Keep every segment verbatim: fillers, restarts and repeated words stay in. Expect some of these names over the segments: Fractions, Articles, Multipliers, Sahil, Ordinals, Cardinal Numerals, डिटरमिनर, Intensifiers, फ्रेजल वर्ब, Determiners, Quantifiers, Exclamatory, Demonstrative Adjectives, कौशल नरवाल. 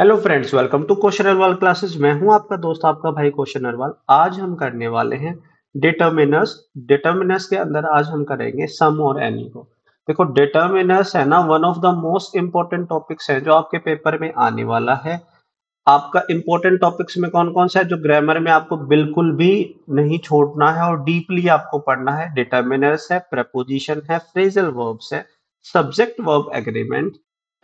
Hello friends, welcome to कौशल नरवाल classes. मैं हूं आपका दोस्त, आपका भाई कौशल नरवाल। आज हम करने वाले हैं डिटरमिनर्स। डिटरमिनर्स के अंदर आज हम करेंगे सम और एनी को। देखो, डिटरमिनर्स है ना, one of the most important topics है जो आपके पेपर में आने वाला है। आपका इम्पोर्टेंट टॉपिक्स में कौन कौन सा है जो ग्रामर में आपको बिल्कुल भी नहीं छोड़ना है और डीपली आपको पढ़ना है। डिटरमिनर्स है, प्रपोजिशन है, फ्रेजल वर्ब्स है, subject verb agreement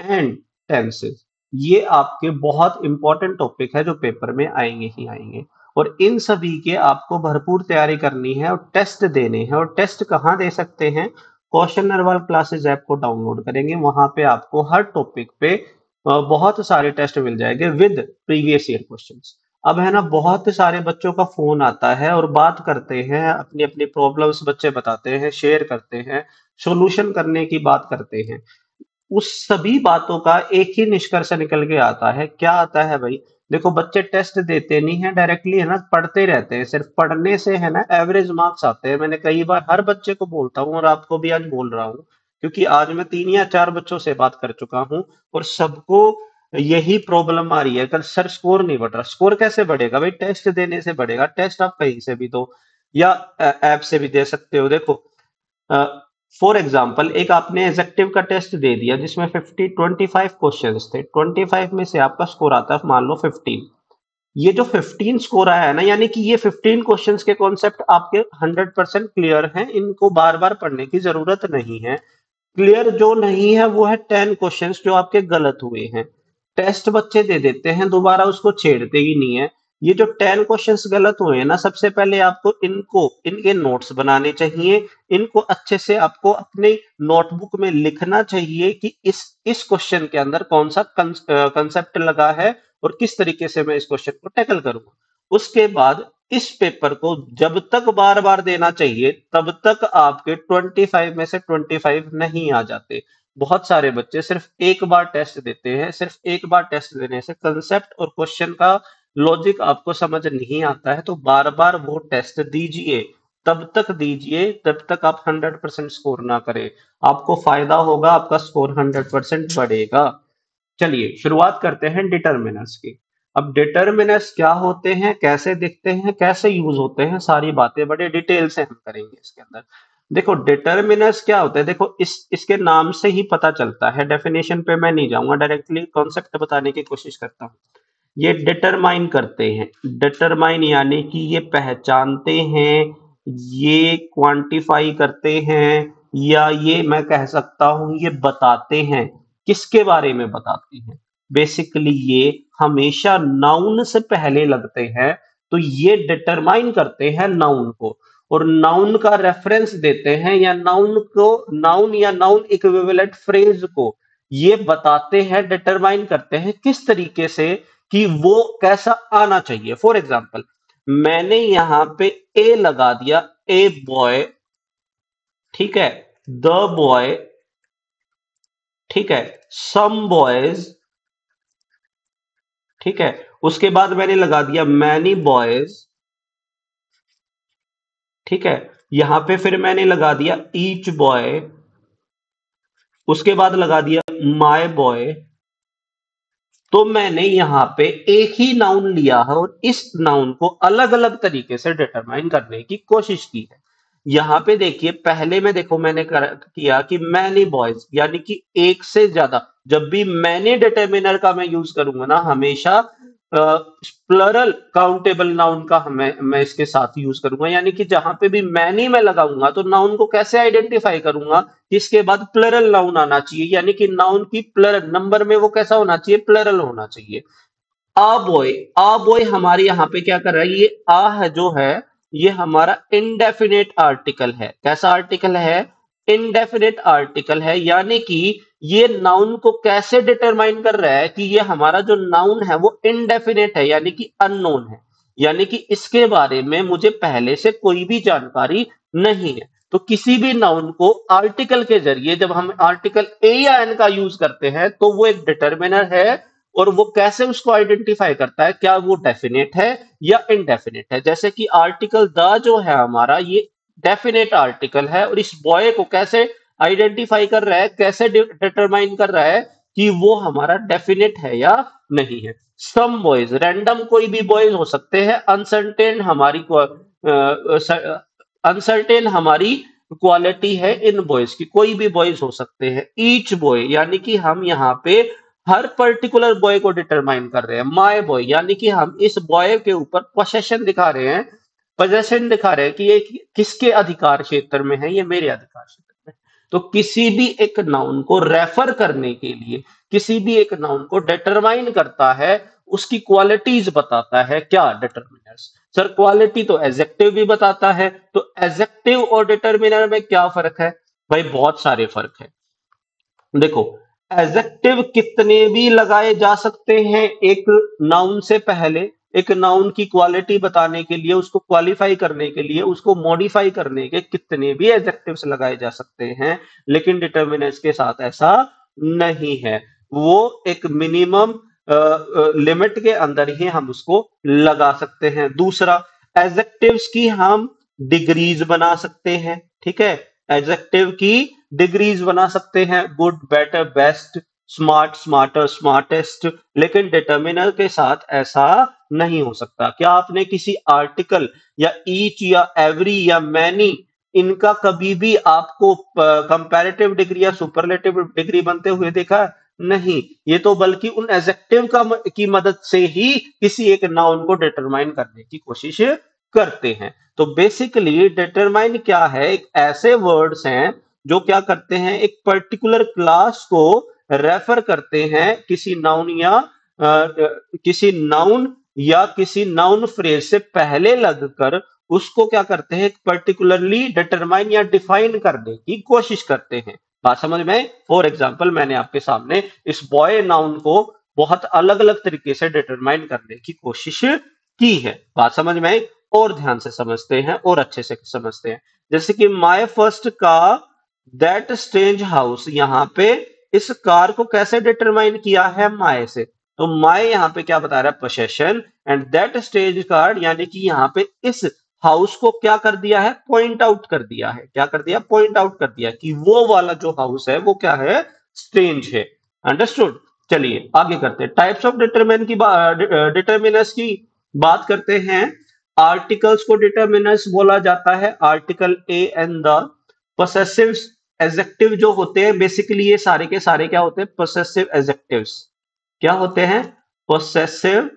and tenses. ये आपके बहुत इंपॉर्टेंट टॉपिक है जो पेपर में आएंगे ही आएंगे और इन सभी के आपको भरपूर तैयारी करनी है और टेस्ट देने हैं। और टेस्ट कहाँ दे सकते हैं? कौशल नरवाल क्लासेस ऐप को डाउनलोड करेंगे, वहां पे आपको हर टॉपिक पे बहुत सारे टेस्ट मिल जाएंगे विद प्रीवियस ईयर क्वेश्चंस। अब है ना, बहुत सारे बच्चों का फोन आता है और बात करते हैं, अपनी अपनी प्रॉब्लम्स बच्चे बताते हैं, शेयर करते हैं, सॉल्यूशन करने की बात करते हैं। उस सभी बातों का एक ही निष्कर्ष निकल के आता है। क्या आता है भाई? देखो, बच्चे टेस्ट देते नहीं है डायरेक्टली, है ना, पढ़ते रहते हैं। सिर्फ पढ़ने से है ना एवरेज मार्क्स आते हैं। मैंने कई बार हर बच्चे को बोलता हूँ और आपको भी आज बोल रहा हूँ, क्योंकि आज मैं तीन या चार बच्चों से बात कर चुका हूँ और सबको यही प्रॉब्लम आ रही है। कल सर स्कोर नहीं बढ़ रहा। स्कोर कैसे बढ़ेगा भाई? टेस्ट देने से बढ़ेगा। टेस्ट आप कहीं से भी दो या ऐप से भी दे सकते हो। देखो, फॉर एग्जाम्पल, एक आपने एडजेक्टिव का टेस्ट दे दिया जिसमें पचास, पच्चीस क्वेश्चंस थे। पच्चीस में से आपका स्कोर आता है मान लो पंद्रह। ये जो पंद्रह स्कोर आया है ना, यानी कि ये पंद्रह क्वेश्चंस के कॉन्सेप्ट आपके सौ परसेंट क्लियर हैं, इनको बार बार पढ़ने की जरूरत नहीं है। क्लियर जो नहीं है वो है दस क्वेश्चंस जो आपके गलत हुए हैं। टेस्ट बच्चे दे देते हैं, दोबारा उसको छेड़ते ही नहीं है। ये जो टेन क्वेश्चंस गलत हुए हैं ना, सबसे पहले आपको इनको, इनके नोट्स बनाने चाहिए। इनको अच्छे से आपको अपने नोटबुक में लिखना चाहिए कि इस इस क्वेश्चन के अंदर कौन सा कंसेप्ट लगा है और किस तरीके से मैं इस क्वेश्चन को टैकल करूंगा। उसके बाद इस पेपर को जब तक बार बार देना चाहिए तब तक आपके पच्चीस में से पच्चीस नहीं आ जाते। बहुत सारे बच्चे सिर्फ एक बार टेस्ट देते हैं। सिर्फ एक बार टेस्ट देने से कंसेप्ट और क्वेश्चन का लॉजिक आपको समझ नहीं आता है। तो बार बार वो टेस्ट दीजिए, तब तक दीजिए तब तक आप सौ परसेंट स्कोर ना करें। आपको फायदा होगा, आपका स्कोर सौ परसेंट बढ़ेगा। चलिए शुरुआत करते हैं डिटरमिनर्स की। अब डिटरमिनर्स क्या होते हैं, कैसे दिखते हैं, कैसे यूज होते हैं, सारी बातें बड़े डिटेल से हम करेंगे इसके अंदर। देखो, डिटरमिनर्स क्या होते हैं? देखो, इस इसके नाम से ही पता चलता है। डेफिनेशन पे मैं नहीं जाऊंगा, डायरेक्टली कॉन्सेप्ट बताने की कोशिश करता हूँ। ये डिटरमाइन करते हैं। डिटरमाइन यानी कि ये पहचानते हैं, ये क्वांटिफाई करते हैं, या ये मैं कह सकता हूं ये बताते हैं। किसके बारे में बताते हैं? बेसिकली ये हमेशा नाउन से पहले लगते हैं, तो ये डिटरमाइन करते हैं नाउन को और नाउन का रेफरेंस देते हैं, या नाउन को, नाउन या नाउन इक्विवेलेंट फ्रेज को ये बताते हैं, डिटरमाइन करते हैं किस तरीके से कि वो कैसा आना चाहिए। फॉर एग्जाम्पल, मैंने यहाँ पे ए लगा दिया, ए बॉय, ठीक है, द बॉय, ठीक है, सम बॉयज, ठीक है। उसके बाद मैंने लगा दिया मैनी बॉयज, ठीक है। यहां पे फिर मैंने लगा दिया ईच बॉय, उसके बाद लगा दिया माय बॉय। तो मैंने यहाँ पे एक ही नाउन लिया है और इस नाउन को अलग अलग तरीके से डिटरमाइन करने की कोशिश की है। यहाँ पे देखिए, पहले में देखो मैंने कर, किया कि मैनी बॉयज, यानी कि एक से ज्यादा। जब भी मैंने डिटरमिनर का मैं यूज करूंगा ना, हमेशा प्लरल काउंटेबल नाउन का हमें मैं इसके साथ यूज करूंगा। यानी कि जहां पे भी मैनी मैं लगाऊंगा तो नाउन को कैसे आइडेंटिफाई करूंगा? इसके बाद प्लरल नाउन आना चाहिए, यानी कि नाउन की प्लरल नंबर में वो कैसा होना चाहिए? प्लरल होना चाहिए। आ बॉय, आ बॉय हमारे यहाँ पे क्या कर रहा है? ये आ है जो है, ये हमारा इनडेफिनेट आर्टिकल है। कैसा आर्टिकल है? इनडेफिनेट आर्टिकल है। यानी कि ये नाउन को कैसे डिटरमाइन कर रहा है कि ये हमारा जो नाउन है वो इनडेफिनेट है, यानी कि अननोन है, यानी कि इसके बारे में मुझे पहले से कोई भी जानकारी नहीं है। तो किसी भी नाउन को आर्टिकल के जरिए, जब हम आर्टिकल ए या एन का यूज करते हैं तो वो एक डिटरमिनर है। और वो कैसे उसको आइडेंटिफाई करता है, क्या वो डेफिनेट है या इनडेफिनेट है? जैसे कि आर्टिकल द जो है हमारा, ये डेफिनेट आर्टिकल है और इस बॉय को कैसे आइडेंटिफाई कर रहा है, कैसे डिटरमाइन कर रहा है कि वो हमारा डेफिनेट है या नहीं है। सम बॉयज, रैंडम कोई भी बॉयज हो सकते हैं। अनसर्टेन हमारी अनसर्टेन हमारी क्वालिटी है इन बॉयज की, कोई भी बॉयज हो सकते हैं। ईच बॉय यानी कि हम यहाँ पे हर पर्टिकुलर बॉय को डिटरमाइन कर रहे हैं। माय बॉय यानी कि हम इस बॉय के ऊपर पोसेशन दिखा रहे हैं, पोसेशन दिखा रहे हैं कि ये किसके अधिकार क्षेत्र में है, ये मेरे अधिकार क्षेत्र में। तो किसी भी एक नाउन को रेफर करने के लिए, किसी भी एक नाउन को डिटरमाइन करता है, उसकी क्वालिटीज बताता है क्या, डिटरमिनर्स। सर क्वालिटी तो एडजेक्टिव भी बताता है, तो एडजेक्टिव और डिटरमिनर में क्या फर्क है भाई? बहुत सारे फर्क है। देखो एडजेक्टिव कितने भी लगाए जा सकते हैं एक नाउन से पहले, एक नाउन की क्वालिटी बताने के लिए, उसको क्वालिफाई करने के लिए, उसको मॉडिफाई करने के कितने भी एडजेक्टिव्स लगाए जा सकते हैं, लेकिन डिटरमिनेंट्स के साथ ऐसा नहीं है। वो एक मिनिमम लिमिट के अंदर ही हम उसको लगा सकते हैं। दूसरा, एडजेक्टिव्स की हम डिग्रीज बना सकते हैं, ठीक है, एडजेक्टिव की डिग्रीज बना सकते हैं, good, better, best, smart, smarter, smartest, लेकिन डिटरमिनर के साथ ऐसा नहीं हो सकता। क्या आपने किसी आर्टिकल या ईच या एवरी या मैनी, इनका कभी भी आपको कंपैरेटिव डिग्री या सुपरलेटिव डिग्री बनते हुए देखा? नहीं, ये तो बल्कि उन एडजेक्टिव का की मदद से ही किसी एक नाउन को डिटरमाइन करने की कोशिश करते हैं। तो बेसिकली डिटरमाइन क्या है, एक ऐसे वर्ड्स हैं जो क्या करते हैं, एक पर्टिकुलर क्लास को रेफर करते हैं किसी नाउन या आ, किसी नाउन या किसी नाउन फ्रेज से पहले लगकर उसको क्या करते हैं, पर्टिकुलरली डिटरमाइन या डिफाइन करने की कोशिश करते हैं। बात समझ में? फॉर एग्जाम्पल मैंने आपके सामने इस बॉय नाउन को बहुत अलग अलग तरीके से डिटरमाइन करने की कोशिश की है। बात समझ में? और ध्यान से समझते हैं और अच्छे से समझते हैं। जैसे कि my first car, that strange house, यहाँ पे इस कार को कैसे डिटरमाइन किया है, माय से। तो माय यहाँ पे क्या बता रहा है, possession, and that strange car यानी कि यहाँ पे इस हाउस को क्या कर दिया है, पॉइंट आउट कर दिया है। क्या कर दिया? पॉइंट आउट कर दिया कि वो वाला जो हाउस है वो क्या है, स्ट्रेंज है। अंडरस्टूड? चलिए आगे करते हैं। टाइप्स ऑफ डिटरमिन की डिटरमिनर्स की बात करते हैं। आर्टिकल्स को डिटरमिनर्स बोला जाता है, article a and the. Possessive adjective जो होते हैं, बेसिकली ये सारे के सारे क्या होते हैं, पोसेसिव एडजेक्टिव्स। क्या होते हैं? पोसेसिव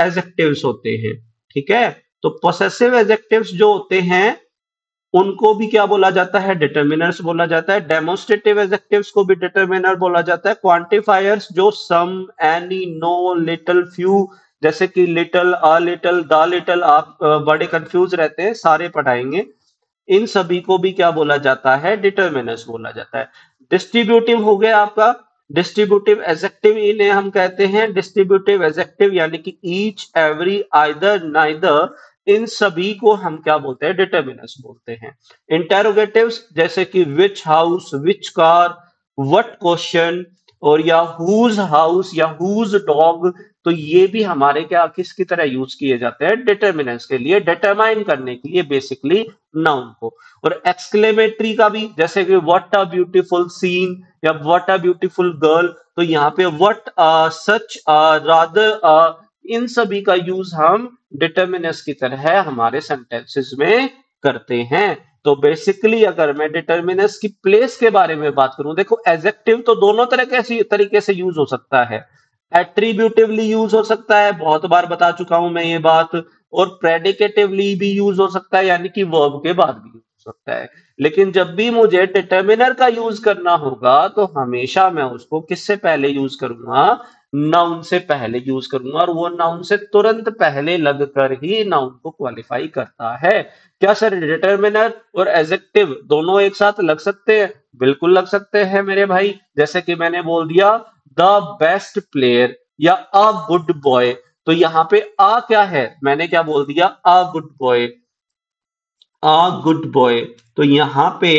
एडजेक्टिव्स होते हैं, ठीक है। तो पोसेसिव एडजेक्टिव्स जो होते हैं उनको भी क्या बोला जाता है, डिटरमिनर्स बोला जाता है। डेमोन्स्ट्रेटिव एडजेक्टिव्स को भी डिटरमिनर बोला जाता है। क्वांटिफायर्स जो some, any, no, little, few, जैसे कि little, a little, the little, आप बड़े कंफ्यूज रहते हैं, सारे पढ़ाएंगे, इन सभी को भी क्या बोला जाता है, डिटरमिनर्स बोला जाता है। डिस्ट्रीब्यूटिव हो गया आपका, डिस्ट्रीब्यूटिव एडजेक्टिव इन्हें हम कहते हैं। डिस्ट्रीब्यूटिव एडजेक्टिव यानी कि ईच, एवरी, आइदर, नाइदर, इन सभी को हम क्या बोलते हैं, डिटरमिनर्स बोलते हैं। इंटेरोगेटिव्स जैसे कि which house, which car, what question, और या हुज हाउस या हुज डॉग, तो ये भी हमारे क्या, किसकी तरह यूज किए जाते हैं, डिटरमिनेंट्स के लिए, डिटरमाइन करने के लिए बेसिकली नाउन को। और एक्सक्लेमेटरी का भी, जैसे कि व्हाट अ ब्यूटीफुल सीन या व्हाट अ ब्यूटीफुल गर्ल, तो यहाँ पे व्हाट, सच, रादर, इन सभी का यूज हम डिटरमिनेंट्स की तरह हमारे सेंटेंसेस में करते हैं। तो बेसिकली अगर मैं डिटरमिनेंट्स की प्लेस के बारे में बात करूं, देखो एडजेक्टिव तो दोनों तरह के तरीके से यूज हो सकता है। एट्रीब्यूटिवली यूज हो सकता है, बहुत बार बता चुका हूं मैं ये बात, और प्रेडिकेटिवली भी यूज हो सकता है, यानी कि वर्ब के बाद भी यूज हो सकता है। लेकिन जब भी मुझे डिटरमिनर का यूज करना होगा तो हमेशा मैं उसको किससे पहले यूज करूंगा, नाउन से पहले यूज करूंगा, और वो नाउन से तुरंत पहले लगकर ही नाउन को क्वालिफाई करता है। क्या सर डिटरमिनर और एडजेक्टिव दोनों एक साथ लग सकते हैं? बिल्कुल लग सकते हैं मेरे भाई। जैसे कि मैंने बोल दिया द बेस्ट प्लेयर या अ गुड बॉय, तो यहाँ पे आ क्या है, मैंने क्या बोल दिया, a good boy, a good boy. तो यहाँ पे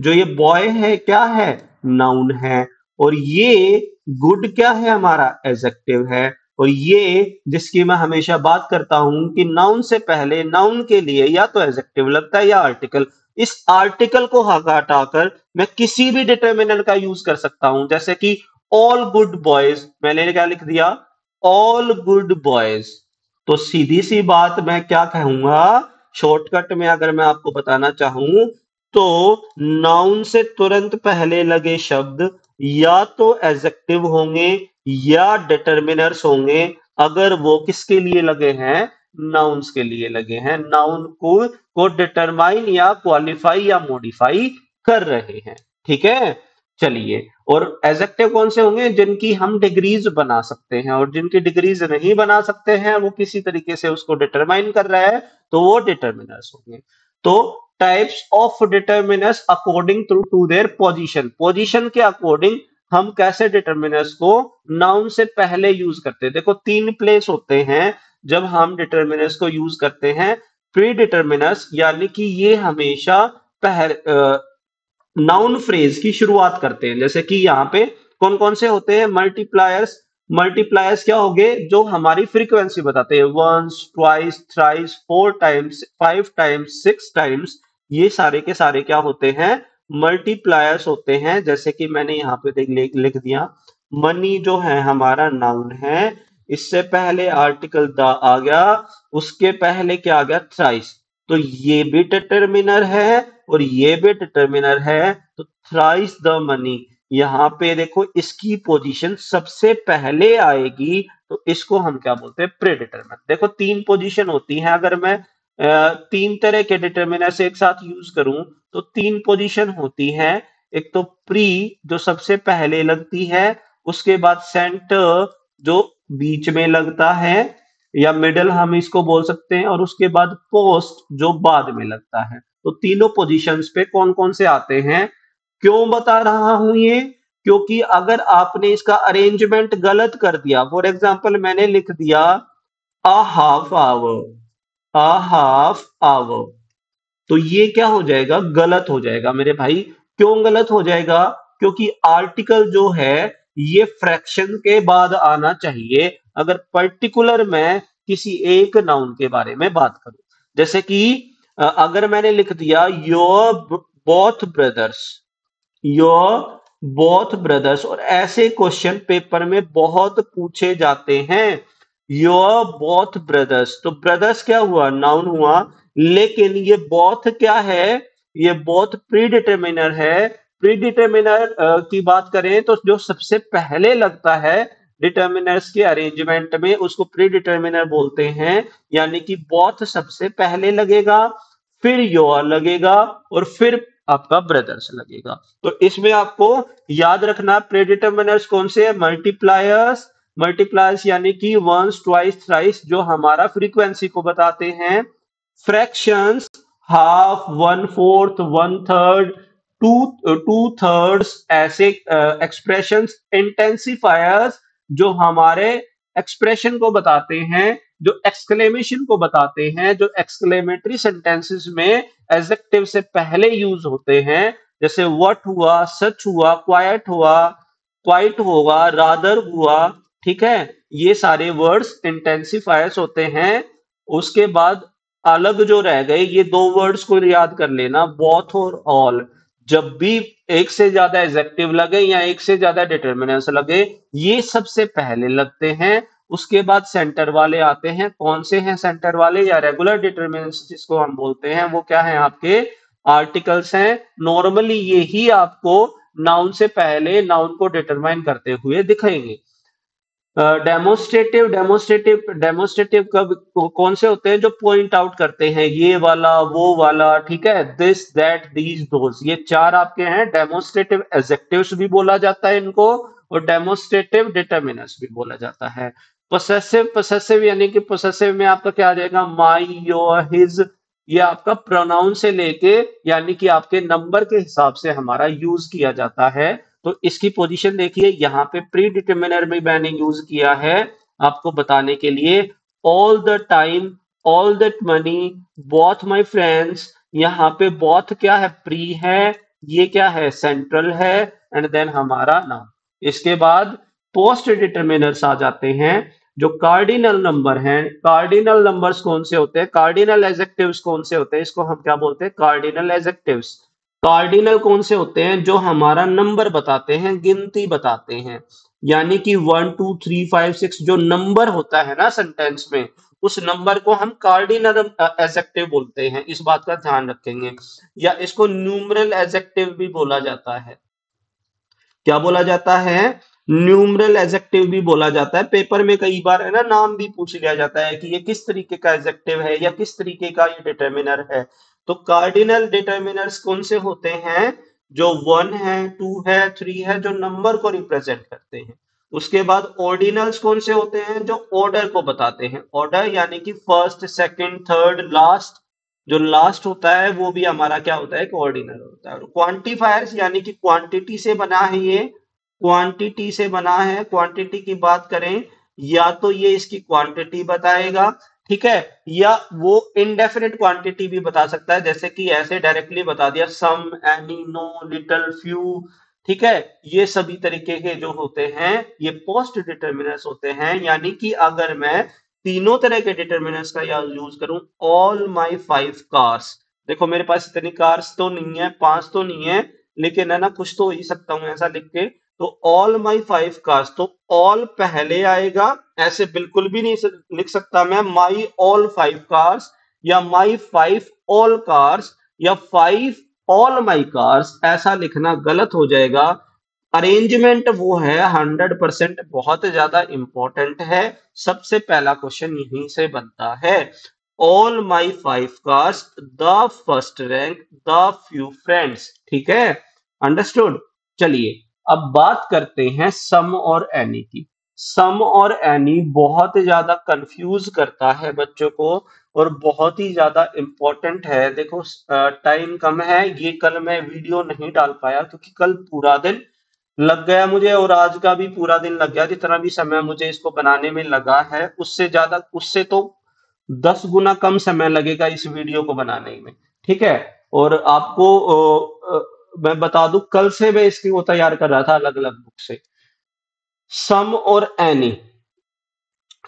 जो ये बॉय है क्या है, नाउन है, और ये गुड क्या है हमारा, एडजेक्टिव है, और ये जिसकी मैं हमेशा बात करता हूं कि नाउन से पहले नाउन के लिए या तो एडजेक्टिव लगता है या आर्टिकल। इस आर्टिकल को हटाकर मैं किसी भी डिटरमिनर का यूज कर सकता हूं। जैसे कि ऑल गुड बॉयज, मैंने क्या लिख दिया, ऑल गुड बॉयज। तो सीधी सी बात मैं क्या कहूंगा, शॉर्टकट में अगर मैं आपको बताना चाहूं तो नाउन से तुरंत पहले लगे शब्द या तो एडजेक्टिव होंगे या डिटरमिनर्स होंगे, अगर वो किसके लिए लगे हैं, नाउन्स के लिए लगे हैं, नाउन को को डिटरमाइन या क्वालिफाई या मॉडिफाई कर रहे हैं। ठीक है, चलिए। और एडजेक्टिव कौन से होंगे, जिनकी हम डिग्रीज बना सकते हैं, और जिनकी डिग्रीज नहीं बना सकते हैं, वो किसी तरीके से उसको डिटरमाइन कर रहा है, तो वो डिटरमिनर्स होंगे। तो types of determiners according to to their position, position के अकॉर्डिंग हम कैसे डिटरमिनर्स को नाउन से पहले यूज करते हैं। देखो तीन प्लेस होते हैं जब हम डिटरमिनर्स को यूज करते हैं। प्री डिटरमिनर्स यानी कि ये हमेशा पहले नाउन फ्रेज की शुरुआत करते हैं, जैसे कि यहाँ पे कौन कौन से होते हैं, मल्टीप्लायर्स। मल्टीप्लायर्स क्या हो गए, जो हमारी फ्रीक्वेंसी बताते हैं, once, twice, thrice, four times, five times, six times, ये सारे के सारे क्या होते हैं, मल्टीप्लायर्स होते हैं। जैसे कि मैंने यहाँ पे देख लिख दिया, मनी जो है हमारा नाउन है, इससे पहले आर्टिकल द आ गया, उसके पहले क्या आ गया, थ्राइस, तो ये भी डिटरमिनर है और ये भी डिटरमिनर है। तो थ्राइस द मनी, यहाँ पे देखो इसकी पोजीशन सबसे पहले आएगी, तो इसको हम क्या बोलते हैं, प्रेडिटरमिनर। देखो तीन पोजीशन होती हैं, अगर मैं तीन तरह के डिटरमिनर्स एक साथ यूज करूं तो तीन पोजीशन होती हैं। एक तो प्री जो सबसे पहले लगती है, उसके बाद सेंटर जो बीच में लगता है या मिडल हम इसको बोल सकते हैं, और उसके बाद पोस्ट जो बाद में लगता है। तो तीनों पोजीशंस पे कौन कौन से आते हैं। क्यों बता रहा हूं ये, क्योंकि अगर आपने इसका अरेंजमेंट गलत कर दिया, फॉर एग्जांपल मैंने लिख दिया a half hour, a half hour, तो ये क्या हो जाएगा, गलत हो जाएगा मेरे भाई। क्यों गलत हो जाएगा, क्योंकि आर्टिकल जो है ये फ्रैक्शन के बाद आना चाहिए, अगर पर्टिकुलर मैं किसी एक नाउन के बारे में बात करूं। जैसे कि अगर मैंने लिख दिया your both brothers, your both brothers, और ऐसे क्वेश्चन पेपर में बहुत पूछे जाते हैं, योर बोथ ब्रदर्स, तो ब्रदर्स क्या हुआ, नाउन हुआ, लेकिन ये बोथ क्या है, ये बोथ प्रीडिटरमिनर है। प्रीडिटरमिनर की बात करें तो जो सबसे पहले लगता है डिटरमिनर्स के अरेंजमेंट में, उसको प्रीडिटरमिनर बोलते हैं, यानी कि बोथ सबसे पहले लगेगा, फिर योर लगेगा और फिर आपका ब्रदर्स लगेगा। तो इसमें आपको याद रखना प्रीडिटरमिनर्स कौन से हैं, मल्टीप्लायर्स, मल्टीप्लायर्स यानी कि वंस, ट्वाइस, थ्राइस, जो हमारा फ्रीक्वेंसी को बताते हैं, fractions half, one fourth, one third, two two thirds, ऐसे एक्सप्रेशंस, इंटेंसिफायर्स जो हमारे एक्सप्रेशन को बताते हैं, जो एक्सक्लेमेशन को बताते हैं, जो एक्सक्लेमेटरी सेंटेंसेस में एडजेक्टिव से पहले यूज होते हैं, जैसे व्हाट हुआ, सच हुआ, क्वाइट हुआ, क्वाइट होगा, रादर हुआ। ठीक है, ये सारे वर्ड्स इंटेंसिफायर्स होते हैं। उसके बाद अलग जो रह गए, ये दो वर्ड्स को याद कर लेना, बोथ और ऑल। जब भी एक से ज्यादा एडजेक्टिव लगे या एक से ज्यादा डिटरमिनेंट्स लगे, ये सबसे पहले लगते हैं। उसके बाद सेंटर वाले आते हैं, कौन से हैं सेंटर वाले या रेगुलर डिटरमिनेंट्स जिसको हम बोलते हैं, वो क्या है, आपके आर्टिकल्स हैं। नॉर्मली ये ही आपको नाउन से पहले नाउन को डिटरमाइन करते हुए दिखेंगे। डेमोस्ट्रेटिव, डेमोस्ट्रेटिव डेमोस्ट्रेटिव कब कौन से होते हैं, जो पॉइंट आउट करते हैं, ये वाला, वो वाला। ठीक है, दिस, दैट, दीज, दोज, ये चार आपके हैं। डेमोस्ट्रेटिव एडजेक्टिव्स भी बोला जाता है इनको, और डेमोस्ट्रेटिव डिटरमिनर्स भी बोला जाता है। पोसेसिव, पोसेसिव यानी कि पोसेसिव में आपका क्या आ जाएगा, माय, योर, हिज, ये आपका प्रोनाउन से लेके यानी कि आपके नंबर के हिसाब से हमारा यूज किया जाता है। तो इसकी पोजीशन देखिए, यहाँ पे प्री डिटरमिनर में मैंने यूज किया है आपको बताने के लिए, all the time, all that money, both my friends, यहाँ पे बोथ क्या है, प्री है, ये क्या है, सेंट्रल है, एंड देन हमारा नाम। इसके बाद पोस्ट डिटरमिनर्स आ जाते हैं, जो कार्डिनल नंबर हैं। कार्डिनल नंबर्स कौन से होते हैं, कार्डिनल एडजेक्टिव्स कौन से होते हैं, इसको हम क्या बोलते हैं, कार्डिनल एडजेक्टिव्स। कार्डिनल कौन से होते हैं, जो हमारा नंबर बताते हैं, गिनती बताते हैं। यानी कि one two three five six जो नंबर होता है ना सेंटेंस में, उस नंबर को हम कार्डिनल एडजेक्टिव बोलते हैं, इस बात का ध्यान रखेंगे। या इसको न्यूमरल एडजेक्टिव भी बोला जाता है। क्या बोला जाता है? न्यूमरल एडजेक्टिव भी बोला जाता है। पेपर में कई बार है ना नाम भी पूछ लिया जाता है कि ये किस तरीके का एडजेक्टिव है या किस तरीके का ये डिटरमिनर है। तो कार्डिनल डिटरमिनर्स कौन से होते हैं? जो वन है, टू है, थ्री है, जो नंबर को रिप्रेजेंट करते हैं। उसके बाद ऑर्डिनल्स कौन से होते हैं? जो ऑर्डर को बताते हैं। ऑर्डर यानी कि फर्स्ट, सेकंड, थर्ड, लास्ट, जो लास्ट होता है वो भी हमारा क्या होता है? एक ऑर्डिनल होता है। क्वांटिफायर्स यानी कि क्वांटिटी से बना है, ये क्वांटिटी से बना है। क्वांटिटी की बात करें या तो ये इसकी क्वांटिटी बताएगा, ठीक है, या वो इनडेफिनेट क्वांटिटी भी बता सकता है, जैसे कि ऐसे डायरेक्टली बता दिया some, any, no, little, few, ठीक है। ये सभी तरीके के जो होते हैं ये पोस्ट डिटरमिनर्स होते हैं। यानी कि अगर मैं तीनों तरह के डिटरमिनर्स का यूज करूं, ऑल माई फाइव कार्स, देखो मेरे पास इतनी कार्स तो नहीं है, पांच तो नहीं है, लेकिन है ना कुछ तो हो ही सकता हूं ऐसा लिख के। तो ऑल माई फाइव कार्स, तो ऑल पहले आएगा, ऐसे बिल्कुल भी नहीं लिख सकता मैं माई ऑल फाइव कार्स या माई फाइव ऑल कार्स या फाइव ऑल माई कार्स, ऐसा लिखना गलत हो जाएगा। अरेंजमेंट वो है हंड्रेड परसेंट, बहुत ज्यादा इंपॉर्टेंट है। सबसे पहला क्वेश्चन यहीं से बनता है, all my five cars, the first rank, the few friends, ठीक है, अंडरस्टूड। चलिए अब बात करते हैं सम और एनी की। सम और एनी बहुत ज्यादा कंफ्यूज करता है बच्चों को और बहुत ही ज्यादा इम्पोर्टेंट है। देखो टाइम कम है, ये कल मैं वीडियो नहीं डाल पाया क्योंकि कल पूरा दिन लग गया मुझे और आज का भी पूरा दिन लग गया। जितना भी समय मुझे इसको बनाने में लगा है उससे ज्यादा, उससे तो दस गुना कम समय लगेगा इस वीडियो को बनाने में, ठीक है। और आपको ओ, ओ, मैं बता दूं कल से मैं इसकी वो तैयार कर रहा था अलग अलग बुक से। सम और एनी,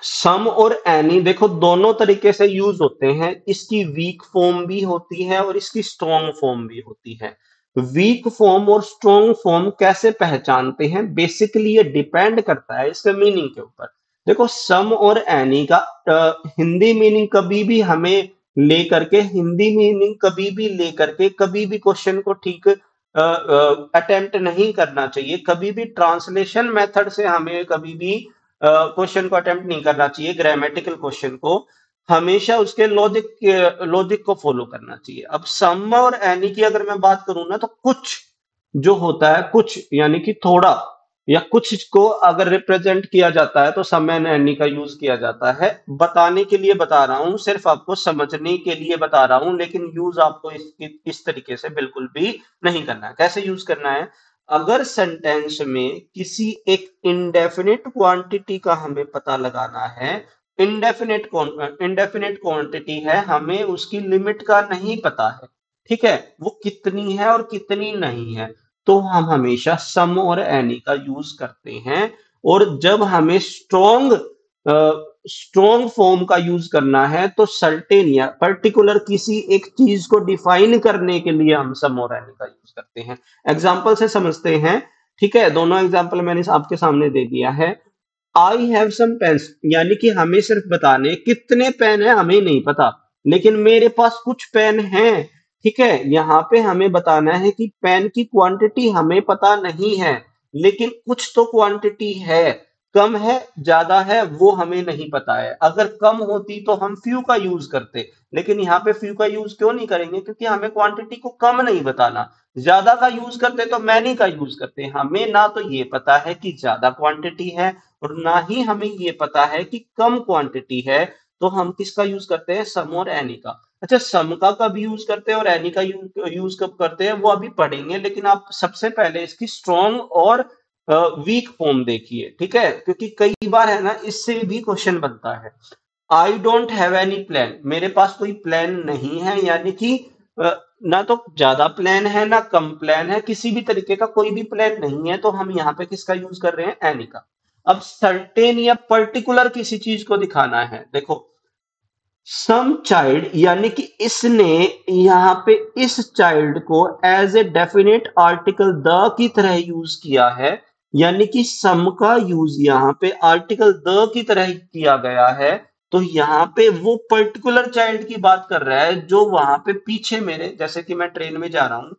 सम और एनी देखो दोनों तरीके से यूज होते हैं। इसकी वीक फॉर्म भी होती है और इसकी स्ट्रॉन्ग फॉर्म भी होती है। वीक फॉर्म और स्ट्रॉन्ग फॉर्म कैसे पहचानते हैं? बेसिकली ये डिपेंड करता है इसके मीनिंग के ऊपर। देखो सम और एनी का आ, हिंदी मीनिंग कभी भी हमें लेकर के हिंदी मीनिंग कभी भी लेकर के कभी भी क्वेश्चन को ठीक अटेम्प्ट नहीं करना चाहिए। कभी भी ट्रांसलेशन मेथड से हमें कभी भी क्वेश्चन को अटेम्प्ट नहीं करना चाहिए। ग्रामेटिकल क्वेश्चन को हमेशा उसके लॉजिक लॉजिक को फॉलो करना चाहिए। अब सम और एनी की अगर मैं बात करूं ना, तो कुछ जो होता है, कुछ यानी कि थोड़ा या कुछ को अगर रिप्रेजेंट किया जाता है तो सम एंड एनी का यूज किया जाता है। बताने के लिए बता रहा हूं, सिर्फ आपको समझने के लिए बता रहा हूं, लेकिन यूज आपको इसकी इस तरीके से बिल्कुल भी नहीं करना है। कैसे यूज करना है? अगर सेंटेंस में किसी एक इंडेफिनेट क्वांटिटी का हमें पता लगाना है, इंडेफिनेट इंडेफिनेट क्वांटिटी है, हमें उसकी लिमिट का नहीं पता है, ठीक है, वो कितनी है और कितनी नहीं है, तो हम हमेशा सम और एनी का यूज करते हैं। और जब हमें स्ट्रॉन्ग स्ट्रॉन्ग फॉर्म का यूज करना है तो सर्टेन या पर्टिकुलर किसी एक चीज को डिफाइन करने के लिए हम सम और एनी का यूज करते हैं। एग्जाम्पल से समझते हैं, ठीक है, दोनों एग्जाम्पल मैंने आपके सामने दे दिया है। आई हैव सम पेन्स, यानी कि हमें सिर्फ बताने, कितने पेन है हमें नहीं पता, लेकिन मेरे पास कुछ पेन है, ठीक है। यहाँ पे हमें बताना है कि पेन की क्वांटिटी हमें पता नहीं है, लेकिन कुछ तो क्वांटिटी है, कम है ज्यादा है वो हमें नहीं पता है। अगर कम होती तो हम फ्यू का यूज करते, लेकिन यहाँ पे फ्यू का यूज क्यों नहीं करेंगे? क्योंकि हमें क्वांटिटी को कम नहीं बताना। ज्यादा का यूज करते तो मैनी का यूज करते। हमें ना तो ये पता है कि ज्यादा क्वांटिटी है और ना ही हमें ये पता है कि कम क्वांटिटी है, तो हम किसका यूज करते हैं? सम और एनी का। अच्छा, सम का कब यूज करते हैं और एनी का यूज कब करते हैं वो अभी पढ़ेंगे, लेकिन आप सबसे पहले इसकी स्ट्रॉन्ग और वीक फॉर्म देखिए, ठीक है, क्योंकि कई बार है ना इससे भी क्वेश्चन बनता है। I don't have any plan, मेरे पास कोई प्लान नहीं है, यानी कि ना तो ज्यादा प्लान है ना कम प्लान है, किसी भी तरीके का कोई भी प्लान नहीं है, तो हम यहाँ पे किसका यूज कर रहे हैं? एनी का। अब सर्टेन या पर्टिकुलर किसी चीज को दिखाना है, देखो सम चाइल्ड, यानी कि इसने यहाँ पे इस चाइल्ड को as a definite article the की तरह यूज किया है, यानी कि सम का यूज यहाँ पे आर्टिकल द की तरह किया गया है, तो यहाँ पे वो पर्टिकुलर चाइल्ड की बात कर रहा है जो वहां पे पीछे मेरे, जैसे कि मैं ट्रेन में जा रहा हूँ,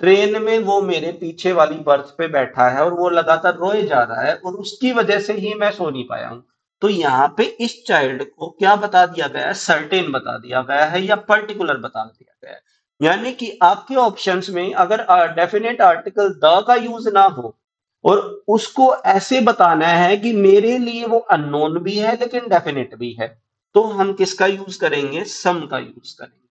ट्रेन में वो मेरे पीछे वाली बर्थ पे बैठा है और वो लगातार रोए जा रहा है और उसकी वजह से ही मैं सो नहीं पाया हूँ। तो यहाँ पे इस चाइल्ड को क्या बता दिया गया है, सर्टेन बता दिया गया है या पर्टिकुलर बता दिया गया है। यानी कि आपके ऑप्शंस में अगर डेफिनेट आर्टिकल द का यूज ना हो और उसको ऐसे बताना है कि मेरे लिए वो अननोन भी है लेकिन डेफिनेट भी है, तो हम किसका यूज करेंगे, सम का यूज करेंगे।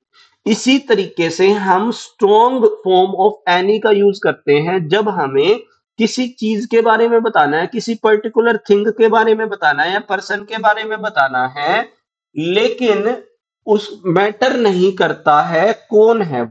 इसी तरीके से हम स्ट्रॉन्ग फॉर्म ऑफ एनी का यूज करते हैं जब हमें किसी चीज के बारे में बताना है, किसी पर्टिकुलर थिंग के बारे में बताना है या पर्सन के बारे में बताना है, लेकिन उस मैटर नहीं करता है कौन है,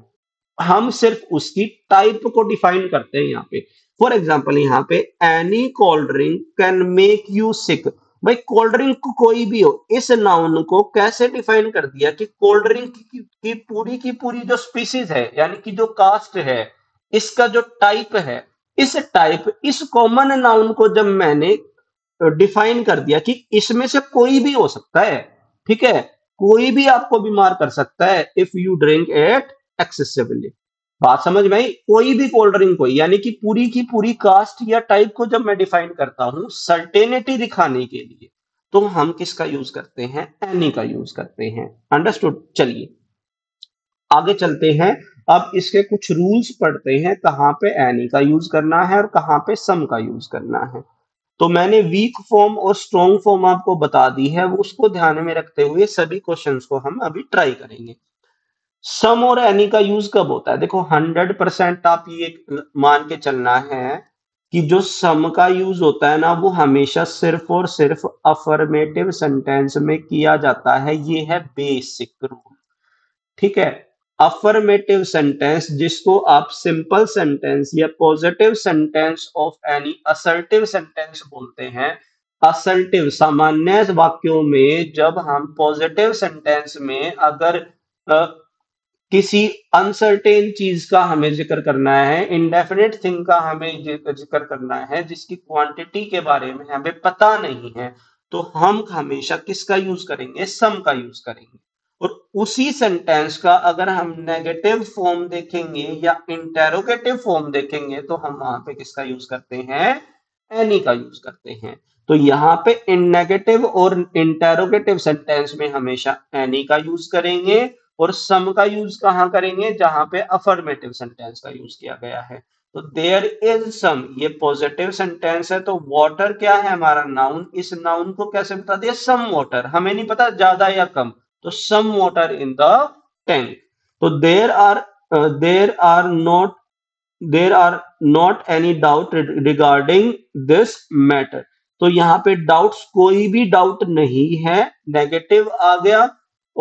हम सिर्फ उसकी टाइप को डिफाइन करते हैं। यहाँ पे फॉर एग्जाम्पल यहाँ पे any cold drink can make you sick, भाई कोल्ड ड्रिंक कोई भी हो, इस नाउन को कैसे डिफाइन कर दिया कि कोल्ड ड्रिंक की, की पूरी की पूरी जो स्पीसीज है यानी कि जो कास्ट है, इसका जो टाइप है, इस टाइप इस कॉमन नाउन को जब मैंने डिफाइन कर दिया कि इसमें से कोई भी हो सकता है, ठीक है, कोई भी आपको बीमार कर सकता है, if you drink it excessively, बात समझ में आई, कोई भी कोल्ड ड्रिंक कोई, यानी कि पूरी की पूरी कास्ट या टाइप को जब मैं डिफाइन करता हूं सर्टेनिटी दिखाने के लिए, तो हम किसका यूज करते हैं, एनी का यूज करते हैं। अंडरस्टूड। चलिए आगे चलते हैं, अब इसके कुछ रूल्स पढ़ते हैं, कहाँ पे एनी का यूज करना है और कहाँ पे सम का यूज करना है। तो मैंने वीक फॉर्म और स्ट्रॉन्ग फॉर्म आपको बता दी है, उसको ध्यान में रखते हुए सभी क्वेश्चंस को हम अभी ट्राई करेंगे। सम और एनी का यूज कब होता है, देखो हंड्रेड परसेंट आप ये मान के चलना है कि जो सम का यूज होता है ना वो हमेशा सिर्फ और सिर्फ अफर्मेटिव सेंटेंस में किया जाता है, ये है बेसिक रूल, ठीक है। अफर्मेटिव सेंटेंस जिसको आप सिंपल सेंटेंस या positive sentence of any assertive sentence बोलते हैं, असर्टिव सामान्य वाक्यों में जब हम पॉजिटिव सेंटेंस में अगर आ, किसी अनसर्टेन चीज का हमें जिक्र करना है, इंडेफिनेट थिंग का हमें जिक्र करना है जिसकी क्वांटिटी के बारे में हमें पता नहीं है, तो हम हमेशा किसका यूज करेंगे, सम का यूज करेंगे। और उसी सेंटेंस का अगर हम नेगेटिव फॉर्म देखेंगे या इंटेरोगेटिव फॉर्म देखेंगे तो हम वहां पे किसका यूज करते हैं, एनी का यूज करते हैं। तो यहाँ पे इन नेगेटिव और इंटेरोगेटिव सेंटेंस में हमेशा एनी का यूज करेंगे और सम का यूज कहाँ करेंगे, जहां पे अफर्मेटिव सेंटेंस का यूज किया गया है। तो देयर इज सम, ये पॉजिटिव सेंटेंस है, तो वाटर क्या है हमारा नाउन, इस नाउन को कैसे बता दिया, सम वाटर, हमें नहीं पता ज्यादा या कम, तो some water in the tank. तो there are there are not there are not any doubt regarding this matter, तो यहाँ पे डाउट्स कोई भी डाउट नहीं है, नेगेटिव आ गया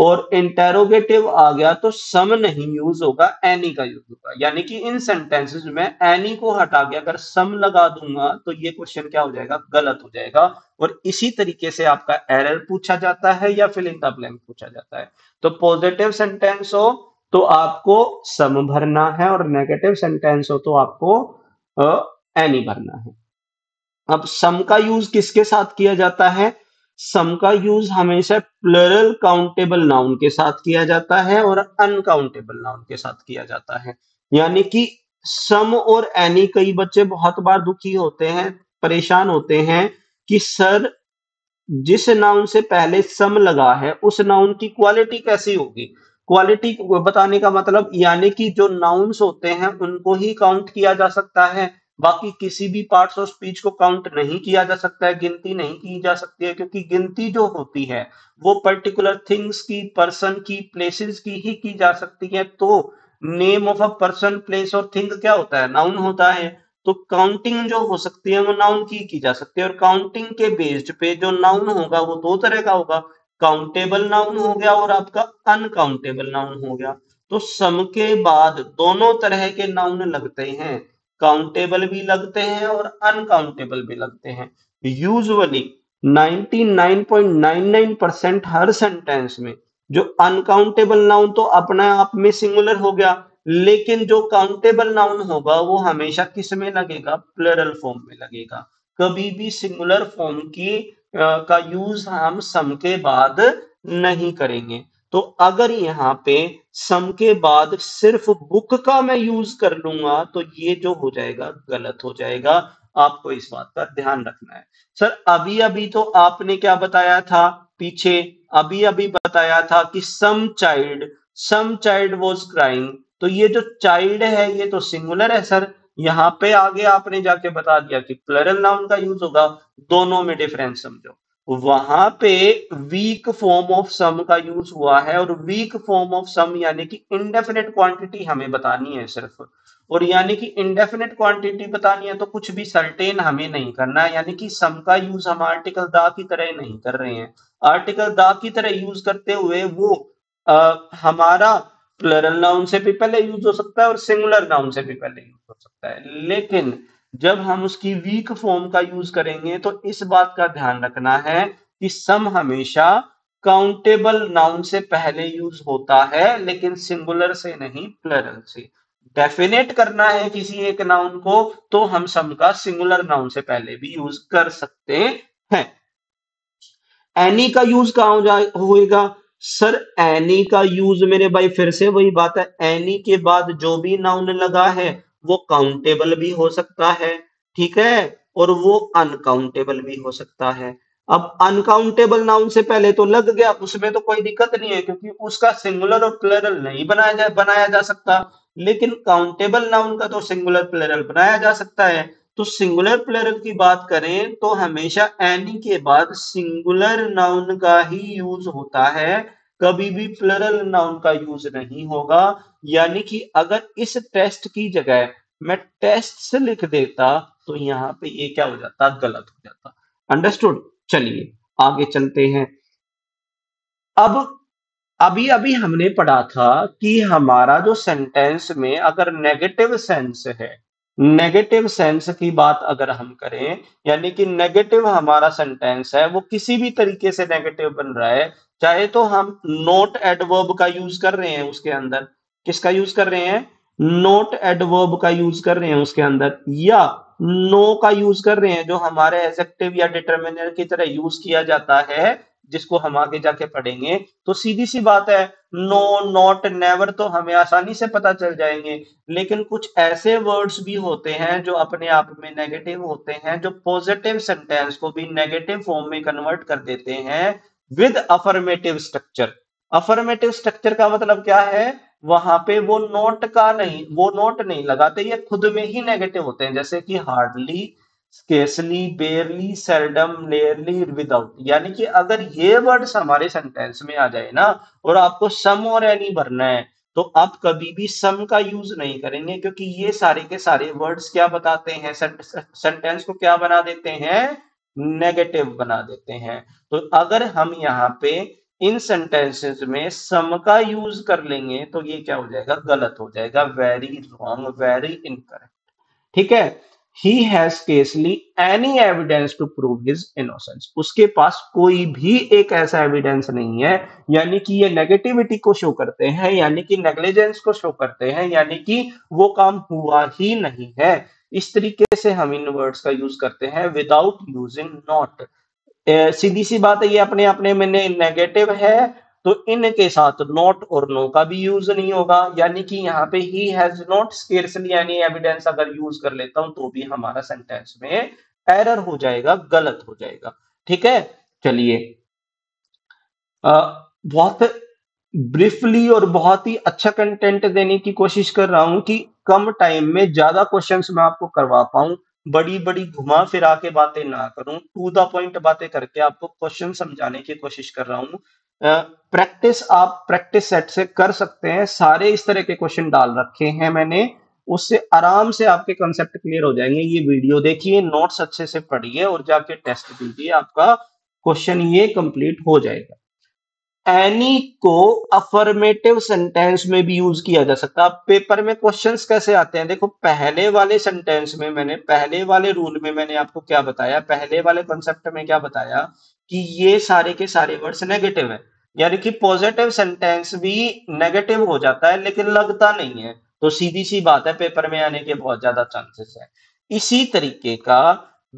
और इंटेरोगेटिव आ गया, तो सम नहीं यूज होगा, एनी का यूज होगा। यानी कि इन सेंटेंसेस में एनी को हटा के अगर सम लगा दूंगा तो ये क्वेश्चन क्या हो जाएगा, गलत हो जाएगा। और इसी तरीके से आपका एरर पूछा जाता है या फिलिंग द ब्लैंक पूछा जाता है। तो पॉजिटिव सेंटेंस हो तो आपको सम भरना है और नेगेटिव सेंटेंस हो तो आपको एनी भरना है। अब सम का यूज किसके साथ किया जाता है, सम का यूज हमेशा प्लरल काउंटेबल नाउन के साथ किया जाता है और अनकाउंटेबल नाउन के साथ किया जाता है। यानी कि सम और एनी, कई बच्चे बहुत बार दुखी होते हैं, परेशान होते हैं कि सर जिस नाउन से पहले सम लगा है उस नाउन की क्वालिटी कैसी होगी, क्वालिटी बताने का मतलब यानी कि जो नाउन्स होते हैं उनको ही काउंट किया जा सकता है, बाकी किसी भी पार्ट्स ऑफ स्पीच को काउंट नहीं किया जा सकता है, गिनती नहीं की जा सकती है, क्योंकि गिनती जो होती है वो पर्टिकुलर थिंग्स की, पर्सन की, प्लेसेस की ही की जा सकती है। तो name of a person, place और थिंग क्या होता है, नाउन होता है, तो काउंटिंग जो हो सकती है वो नाउन की की जा सकती है। और काउंटिंग के बेस्ड पे जो नाउन होगा वो दो तरह का होगा, काउंटेबल नाउन हो गया और आपका अनकाउंटेबल नाउन हो गया। तो सम के बाद दोनों तरह के नाउन लगते हैं, काउंटेबल भी लगते हैं और अनकाउंटेबल भी लगते हैं। यूजुअली निन्यानवे पॉइंट नौ नौ परसेंट हर सेंटेंस में जो अनकाउंटेबल नाउन तो अपने आप में सिंगुलर हो गया, लेकिन जो काउंटेबल नाउन होगा वो हमेशा किस में लगेगा, प्लरल फॉर्म में लगेगा। कभी भी सिंगुलर फॉर्म की आ, का यूज हम सम के बाद नहीं करेंगे। तो अगर यहाँ पे सम के बाद सिर्फ बुक का मैं यूज कर लूंगा तो ये जो हो जाएगा गलत हो जाएगा, आपको इस बात का ध्यान रखना है। सर अभी अभी तो आपने क्या बताया था पीछे, अभी अभी बताया था कि some child, some child was crying, तो ये जो चाइल्ड है ये तो सिंगुलर है सर। यहाँ पे आगे आपने जाके बता दिया कि प्लरल नाउन का यूज होगा, दोनों में डिफरेंस समझो। वहां पे वीक फॉर्म ऑफ सम का यूज हुआ है और वीक फॉर्म ऑफ सम यानी कि इंडेफिनेट क्वांटिटी हमें बतानी है सिर्फ, और यानी कि इंडेफिनेट क्वांटिटी बतानी है तो कुछ भी सर्टेन हमें नहीं करना है, यानी कि सम का यूज हम आर्टिकल दा की तरह नहीं कर रहे हैं। आर्टिकल दा की तरह यूज करते हुए वो आ, हमारा प्लरल नाउन से भी पहले यूज हो सकता है और सिंगुलर नाउन से भी पहले यूज हो सकता है, लेकिन जब हम उसकी वीक फॉर्म का यूज करेंगे तो इस बात का ध्यान रखना है कि सम हमेशा काउंटेबल नाउन से पहले यूज होता है, लेकिन सिंगुलर से नहीं प्लरल से। डेफिनेट करना है किसी एक नाउन को तो हम सम का सिंगुलर नाउन से पहले भी यूज कर सकते हैं। एनी का यूज कहाँ हो जाए होगा सर, एनी का यूज मेरे भाई फिर से वही बात है, एनी के बाद जो भी नाउन लगा है वो काउंटेबल भी हो सकता है, ठीक है, और वो अनकाउंटेबल भी हो सकता है। अब अनकाउंटेबल नाउन से पहले तो लग गया, उसमें तो कोई दिक्कत नहीं है क्योंकि उसका सिंगुलर और प्लरल नहीं बनाया जा बनाया जा सकता, लेकिन काउंटेबल नाउन का तो सिंगुलर प्लरल बनाया जा सकता है। तो सिंगुलर प्लरल की बात करें तो हमेशा एनी के बाद सिंगुलर नाउन का ही यूज होता है, कभी भी प्लरल नाउन का यूज नहीं होगा। यानी कि अगर इस टेस्ट की जगह मैं टेस्ट से लिख देता तो यहाँ पे ये क्या हो जाता, गलत हो जाता। अंडरस्टूड। चलिए आगे चलते हैं। अब अभी अभी हमने पढ़ा था कि हमारा जो सेंटेंस में अगर नेगेटिव सेंस है, नेगेटिव सेंस की बात अगर हम करें, यानी कि नेगेटिव हमारा सेंटेंस है वो किसी भी तरीके से नेगेटिव बन रहा है, चाहे तो हम नॉट एडवर्ब का यूज कर रहे हैं उसके अंदर, किसका यूज कर रहे हैं, नॉट एडवर्ब का यूज कर रहे हैं उसके अंदर, या नो का यूज कर रहे हैं जो हमारे एडजेक्टिव या डिटरमिनर की तरह यूज किया जाता है, जिसको हम आगे जाके पढ़ेंगे। तो सीधी सी बात है नो, नॉट, नेवर तो हमें आसानी से पता चल जाएंगे, लेकिन कुछ ऐसे वर्ड्स भी होते हैं जो अपने आप में नेगेटिव होते हैं, जो पॉजिटिव सेंटेंस को भी नेगेटिव फॉर्म में कन्वर्ट कर देते हैं with affirmative structure. Affirmative structure का मतलब क्या है, वहां पे वो नॉट का नहीं, वो नॉट नहीं लगाते, ये खुद में ही नेगेटिव होते हैं, जैसे कि hardly, scarcely, barely, seldom, rarely, without. यानी कि अगर ये वर्ड्स हमारे सेंटेंस में आ जाए ना और आपको सम और एनी भरना है तो आप कभी भी सम का यूज नहीं करेंगे, क्योंकि ये सारे के सारे वर्ड्स क्या बताते हैं, सेंटेंस को क्या बना देते हैं, नेगेटिव बना देते हैं। तो अगर हम यहाँ पे इन सेंटेंसेस में सम का यूज कर लेंगे तो ये क्या हो जाएगा, गलत हो जाएगा, वेरी रॉन्ग, वेरी इनकरेक्ट। ठीक है। He has scarcely any evidence to prove his innocence. उसके पास कोई भी एक ऐसा एविडेंस नहीं है, यानी कि ये नेगेटिविटी को शो करते हैं, यानी कि नेग्लिजेंस को शो करते हैं, यानी कि वो काम हुआ ही नहीं है। इस तरीके से हम इन वर्ड्स का यूज करते हैं विदाउट यूजिंग नॉट। सीधी सी बात है ये अपने अपने में नेगेटिव है तो इनके साथ नॉट और नो का भी यूज नहीं होगा, यानी कि यहाँ पे he has not scarcely any evidence अगर यूज कर लेता हूं तो भी हमारा सेंटेंस में एरर हो जाएगा, गलत हो जाएगा। ठीक है। चलिए बहुत ब्रीफली और बहुत ही अच्छा कंटेंट देने की कोशिश कर रहा हूं कि कम टाइम में ज्यादा क्वेश्चंस मैं आपको करवा पाऊं, बड़ी बड़ी घुमा फिरा के बातें ना करूं, टू द पॉइंट बातें करके आपको क्वेश्चन समझाने की कोशिश कर रहा हूं। प्रैक्टिस uh, आप प्रैक्टिस सेट से कर सकते हैं, सारे इस तरह के क्वेश्चन डाल रखे हैं मैंने, उससे आराम से आपके कॉन्सेप्ट क्लियर हो जाएंगे। ये वीडियो देखिए, नोट्स अच्छे से पढ़िए और जाके टेस्ट दीजिए, आपका क्वेश्चन ये कंप्लीट हो जाएगा। एनी को अफर्मेटिव सेंटेंस में भी यूज किया जा सकता है। पेपर में क्वेश्चंस कैसे आते हैं, देखो पहले वाले सेंटेंस में मैंने पहले वाले रूल में मैंने आपको क्या बताया, पहले वाले कॉन्सेप्ट में क्या बताया कि ये सारे के सारे वर्ड्स नेगेटिव है, यानी कि पॉजिटिव सेंटेंस भी नेगेटिव हो जाता है लेकिन लगता नहीं है। तो सीधी सी बात है पेपर में आने के बहुत ज्यादा चांसेस है। इसी तरीके का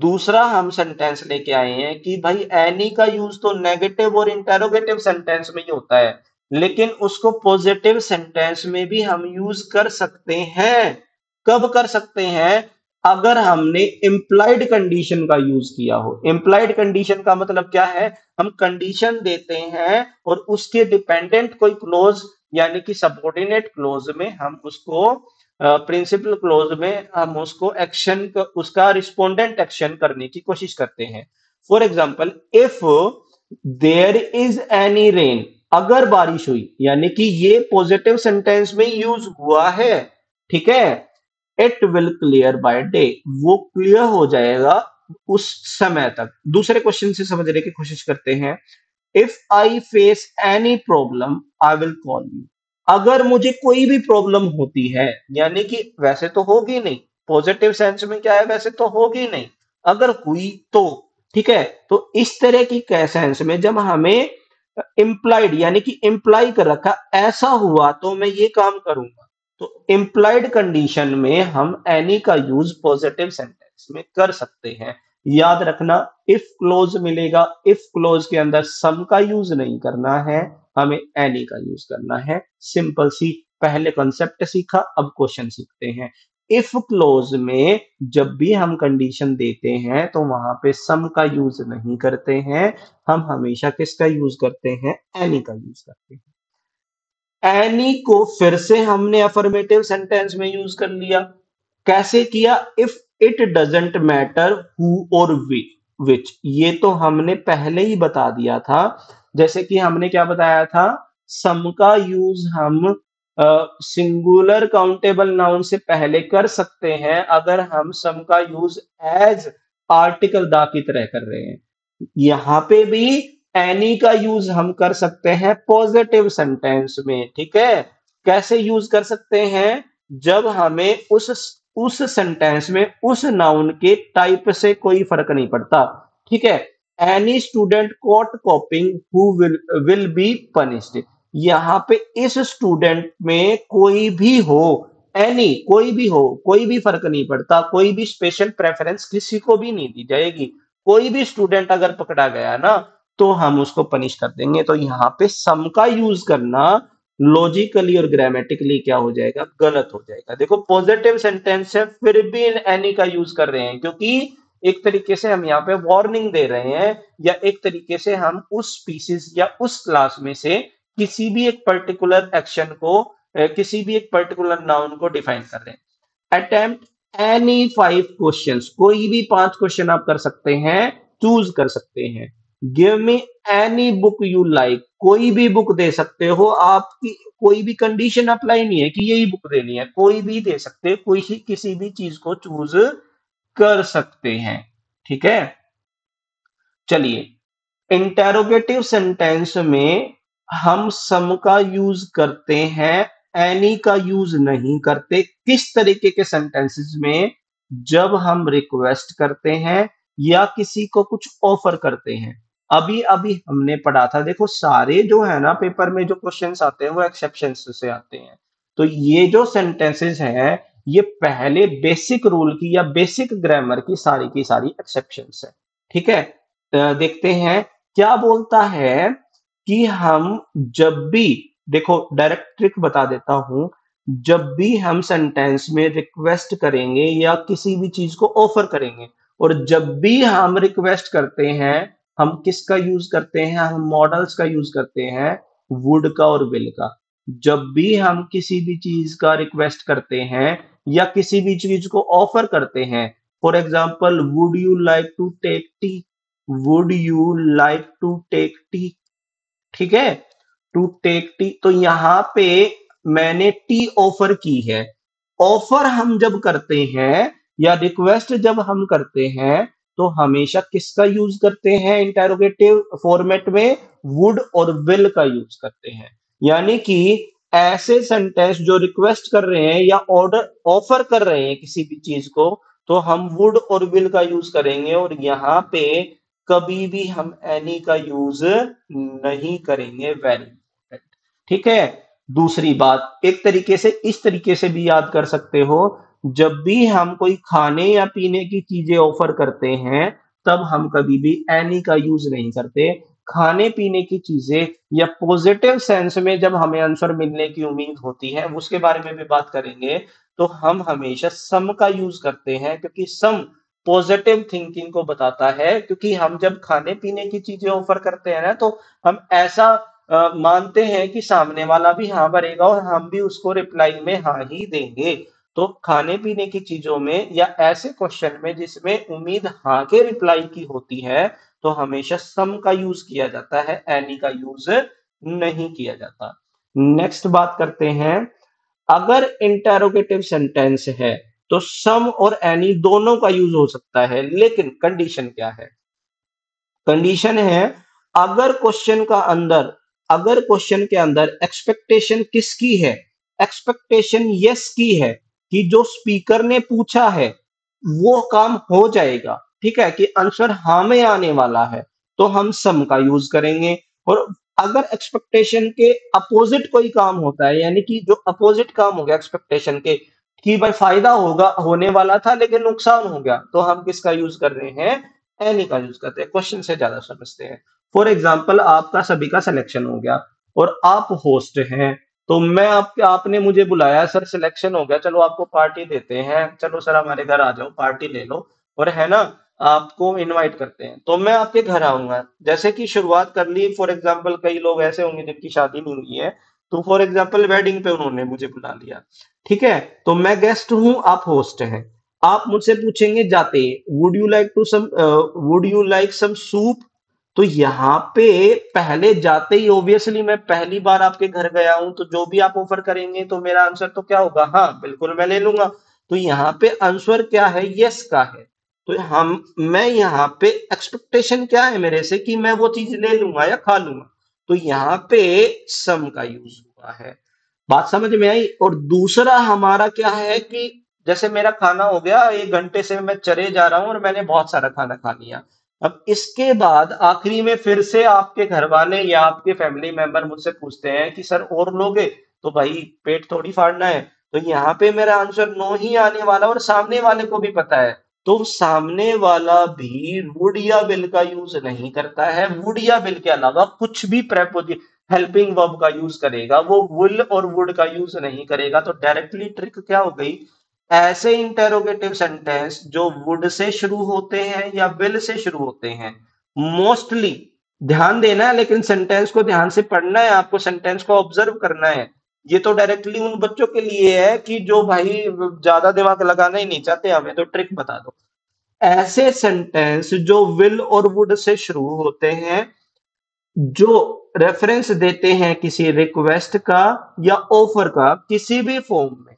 दूसरा हम सेंटेंस लेके आए हैं कि भाई एनी का यूज तो नेगेटिव और इंटेरोगेटिव सेंटेंस में ही होता है, लेकिन उसको पॉजिटिव सेंटेंस में भी हम यूज कर सकते हैं। कब कर सकते हैं? अगर हमने इम्प्लाइड कंडीशन का यूज किया हो। इम्प्लाइड कंडीशन का मतलब क्या है? हम कंडीशन देते हैं और उसके डिपेंडेंट कोई क्लोज यानी कि सबऑर्डिनेट क्लोज में हम उसको प्रिंसिपल uh, क्लोज में हम उसको एक्शन उसका रिस्पोंडेंट एक्शन करने की कोशिश करते हैं। For example, if there is any rain, अगर बारिश हुई, यानी कि ये पॉजिटिव सेंटेंस में यूज हुआ है, ठीक है। It will clear by day, वो क्लियर हो जाएगा उस समय तक। दूसरे क्वेश्चन से समझने की कोशिश करते हैं। If I face any problem I will call you, अगर मुझे कोई भी प्रॉब्लम होती है, यानी कि वैसे तो होगी नहीं, पॉजिटिव सेंस में क्या है, वैसे तो होगी नहीं, अगर हुई तो, ठीक है। तो इस तरह की क्या सेंस में जब हमें इम्प्लाइड यानी कि इम्प्लाई कर रखा, ऐसा हुआ तो मैं ये काम करूंगा, तो इम्प्लाइड कंडीशन में हम एनी का यूज पॉजिटिव सेंटेंस में कर सकते हैं। याद रखना, इफ क्लोज मिलेगा, इफ क्लोज के अंदर सम का यूज नहीं करना है, हमें एनी का यूज करना है। सिंपल सी, पहले कॉन्सेप्ट सीखा, अब क्वेश्चन सीखते हैं। इफ क्लोज में जब भी हम कंडीशन देते हैं तो वहां पे सम का यूज नहीं करते हैं, हम हमेशा किसका यूज करते हैं? एनी का यूज करते हैं। एनी को फिर से हमने अफर्मेटिव सेंटेंस में यूज कर लिया। कैसे किया? If it doesn't matter who और विच, ये तो हमने पहले ही बता दिया था। जैसे कि हमने क्या बताया था, सम का यूज हम सिंगुलर काउंटेबल नाउन से पहले कर सकते हैं अगर हम सम का यूज एज आर्टिकल दा की तरह कर रहे हैं। यहाँ पे भी एनी का यूज हम कर सकते हैं पॉजिटिव सेंटेंस में, ठीक है। कैसे यूज कर सकते हैं? जब हमें उस उस सेंटेंस में उस नाउन के टाइप से कोई फर्क नहीं पड़ता, ठीक है। Any student caught copying who will will be punished, यहाँ पे इस स्टूडेंट में कोई भी हो, एनी कोई भी हो, कोई भी फर्क नहीं पड़ता, कोई भी स्पेशल प्रेफरेंस किसी को भी नहीं दी जाएगी। कोई भी स्टूडेंट अगर पकड़ा गया ना तो हम उसको पनिश कर देंगे। तो यहाँ पे सम का यूज करना लॉजिकली और ग्रामेटिकली क्या हो जाएगा? गलत हो जाएगा। देखो, पॉजिटिव सेंटेंस है फिर भी एनी का यूज कर रहे हैं, क्योंकि एक तरीके से हम यहाँ पे वार्निंग दे रहे हैं, या एक तरीके से हम उस स्पीशीज या उस क्लास में से किसी भी एक पर्टिकुलर एक्शन को, किसी भी एक पर्टिकुलर नाउन को डिफाइन कर रहे हैं। अटेम्प्ट एनी फाइव क्वेश्चंस, कोई भी पांच क्वेश्चन आप कर सकते हैं, चूज कर सकते हैं। Give me any book you like, कोई भी बुक दे सकते हो, आपकी कोई भी कंडीशन अप्लाई नहीं है कि यही बुक देनी है, कोई भी दे सकते हो, कोई किसी भी चीज को चूज कर सकते हैं, ठीक है। चलिए, इंटेरोगेटिव सेंटेंस में हम सम का यूज करते हैं, एनी का यूज नहीं करते। किस तरीके के सेंटेंसेस में? जब हम रिक्वेस्ट करते हैं या किसी को कुछ ऑफर करते हैं। अभी अभी हमने पढ़ा था, देखो सारे जो है ना पेपर में जो क्वेश्चंस आते हैं वो एक्सेप्शंस से आते हैं। तो ये जो सेंटेंसेस हैं ये पहले बेसिक रूल की या बेसिक ग्रामर की सारी की सारी एक्सेप्शंस है, ठीक है। देखते हैं क्या बोलता है कि हम जब भी, देखो डायरेक्ट ट्रिक बता देता हूं, जब भी हम सेंटेंस में रिक्वेस्ट करेंगे या किसी भी चीज को ऑफर करेंगे, और जब भी हम रिक्वेस्ट करते हैं हम किसका यूज करते हैं? हम मॉडल्स का यूज करते हैं, वुड का और विल का। जब भी हम किसी भी चीज का रिक्वेस्ट करते हैं या किसी भी चीज को ऑफर करते हैं, for example, would you like to take tea, would you like to take tea, ठीक है, टू टेक टी। तो यहाँ पे मैंने टी ऑफर की है। ऑफर हम जब करते हैं या रिक्वेस्ट जब हम करते हैं तो हमेशा किसका यूज करते हैं? इंटरोगेटिव फॉर्मेट में वुड और विल का यूज करते हैं। यानी कि ऐसे सेंटेंस जो रिक्वेस्ट कर रहे हैं या ऑर्डर ऑफर कर रहे हैं किसी भी चीज को, तो हम वुड और विल का यूज करेंगे, और यहाँ पे कभी भी हम एनी का यूज नहीं करेंगे। वेरी इंपॉर्टेंट, ठीक है। दूसरी बात, एक तरीके से इस तरीके से भी याद कर सकते हो, जब भी हम कोई खाने या पीने की चीजें ऑफर करते हैं तब हम कभी भी एनी का यूज नहीं करते। खाने पीने की चीजें या पॉजिटिव सेंस में जब हमें आंसर मिलने की उम्मीद होती है, उसके बारे में भी बात करेंगे, तो हम हमेशा सम का यूज करते हैं, क्योंकि सम पॉजिटिव थिंकिंग को बताता है। क्योंकि हम जब खाने पीने की चीजें ऑफर करते हैं ना, तो हम ऐसा आ, मानते हैं कि सामने वाला भी हाँ भरेगा और हम भी उसको रिप्लाई में हाँ ही देंगे। तो खाने पीने की चीजों में या ऐसे क्वेश्चन में जिसमें उम्मीद हाँ के रिप्लाई की होती है, तो हमेशा सम का यूज किया जाता है, एनी का यूज नहीं किया जाता। नेक्स्ट बात करते हैं, अगर इंटरोगेटिव सेंटेंस है तो सम और एनी दोनों का यूज हो सकता है, लेकिन कंडीशन क्या है? कंडीशन है अगर क्वेश्चन का अंदर अगर क्वेश्चन के अंदर एक्सपेक्टेशन किसकी है, एक्सपेक्टेशन यस की है कि जो स्पीकर ने पूछा है वो काम हो जाएगा, ठीक है, कि आंसर हाँ में आने वाला है, तो हम सम का यूज करेंगे। और अगर एक्सपेक्टेशन के अपोजिट कोई काम होता है, यानी कि जो अपोजिट काम हो गया एक्सपेक्टेशन के, कि भाई फायदा होगा, होने वाला था लेकिन नुकसान हो गया, तो हम किसका यूज कर रहे हैं? एनी का यूज करते हैं, क्वेश्चन से ज्यादा समझते हैं। फॉर एग्जाम्पल, आपका सभी का सिलेक्शन हो गया और आप होस्ट हैं, तो मैं आपके आपने मुझे बुलाया, सर सिलेक्शन हो गया, चलो आपको पार्टी देते हैं, चलो सर हमारे घर आ जाओ, पार्टी ले लो, और है ना, आपको इनवाइट करते हैं, तो मैं आपके घर आऊंगा। जैसे कि शुरुआत कर ली, फॉर एग्जाम्पल कई लोग ऐसे होंगे जिनकी शादी नहीं हुई है, तो फॉर एग्जाम्पल वेडिंग पे उन्होंने मुझे बुला लिया, ठीक है, तो मैं गेस्ट हूँ, आप होस्ट हैं, आप मुझसे पूछेंगे जाते would you like to some would you like some soup. तो यहाँ पे पहले जाते ही ऑब्वियसली मैं पहली बार आपके घर गया हूं, तो जो भी आप ऑफर करेंगे तो मेरा आंसर तो क्या होगा? हाँ बिल्कुल मैं ले लूंगा। तो यहाँ पे आंसर क्या है? यस का है। तो हम मैं यहाँ पे एक्सपेक्टेशन क्या है मेरे से कि मैं वो चीज ले लूंगा या खा लूंगा, तो यहाँ पे सम का यूज हुआ है। बात समझ में आई। और दूसरा हमारा क्या है कि जैसे मेरा खाना हो गया, एक घंटे से मैं चरे जा रहा हूं और मैंने बहुत सारा खाना खा लिया, अब इसके बाद आखिरी में फिर से आपके घर वाले या आपके फैमिली मेंबर मुझसे पूछते हैं कि सर और लोगे, तो भाई पेट थोड़ी फाड़ना है, तो यहाँ पे मेरा आंसर नो ही आने वाला, और सामने वाले को भी पता है, तो सामने वाला भी वुड या विल का यूज नहीं करता है। वुड या विल के अलावा कुछ भी प्रेपोजिशन हेल्पिंग वर्ब का यूज करेगा, वो विल और वुड का यूज नहीं करेगा। तो डायरेक्टली ट्रिक क्या हो गई? ऐसे इंटरोगेटिव सेंटेंस जो वुड से शुरू होते हैं या विल से शुरू होते हैं, मोस्टली ध्यान देना है, लेकिन सेंटेंस को ध्यान से पढ़ना है, आपको सेंटेंस को ऑब्जर्व करना है। ये तो डायरेक्टली उन बच्चों के लिए है कि जो भाई ज्यादा दिमाग लगाना ही नहीं चाहते, हमें तो ट्रिक बता दो। ऐसे सेंटेंस जो विल और वुड से शुरू होते हैं, जो रेफरेंस देते हैं किसी रिक्वेस्ट का या ऑफर का किसी भी फॉर्म में,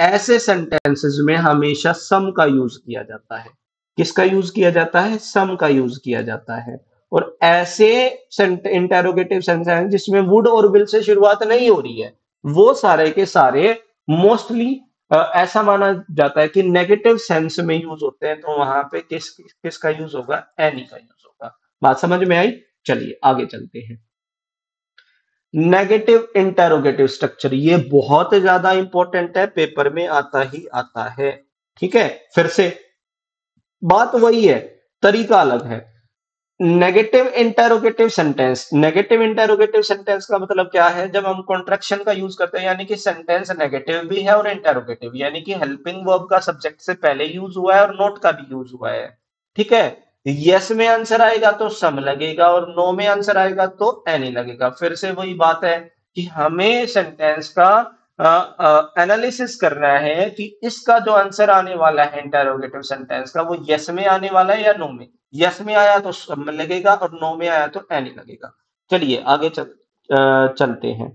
ऐसे सेंटेंसेस में हमेशा सम का यूज किया जाता है। किसका यूज किया जाता है? सम का यूज किया जाता है। और ऐसे इंटरोगेटिव सेंटेंस जिसमें वुड और विल से शुरुआत नहीं हो रही है, वो सारे के सारे मोस्टली ऐसा माना जाता है कि नेगेटिव सेंस में यूज होते हैं, तो वहां पे किस किसका यूज होगा? एनी का यूज होगा। बात समझ में आई। चलिए आगे चलते हैं। नेगेटिव इंटरोगेटिव स्ट्रक्चर, ये बहुत ज्यादा इंपॉर्टेंट है, पेपर में आता ही आता है, ठीक है। फिर से बात वही है, तरीका अलग है। Negative interrogative sentence, negative interrogative sentence का मतलब क्या है? जब हम कॉन्ट्रैक्शन का यूज करते हैं, यानी कि सेंटेंस नेगेटिव भी है और इंटरोगेटिव, यानी कि हेल्पिंग वर्ब का सब्जेक्ट से पहले यूज हुआ है और नोट का भी यूज हुआ है, ठीक है। यस yes में आंसर आएगा तो सम लगेगा, और नो no में आंसर आएगा तो एनी लगेगा। फिर से वही बात है कि हमें सेंटेंस का एनालिसिस करना है कि इसका जो आंसर आने वाला है इंटरोगेटिव सेंटेंस का, वो यस yes में आने वाला है या नो no में। यस yes में आया तो सम लगेगा और नो no में आया तो एनी लगेगा। चलिए आगे चल, आ, चलते हैं।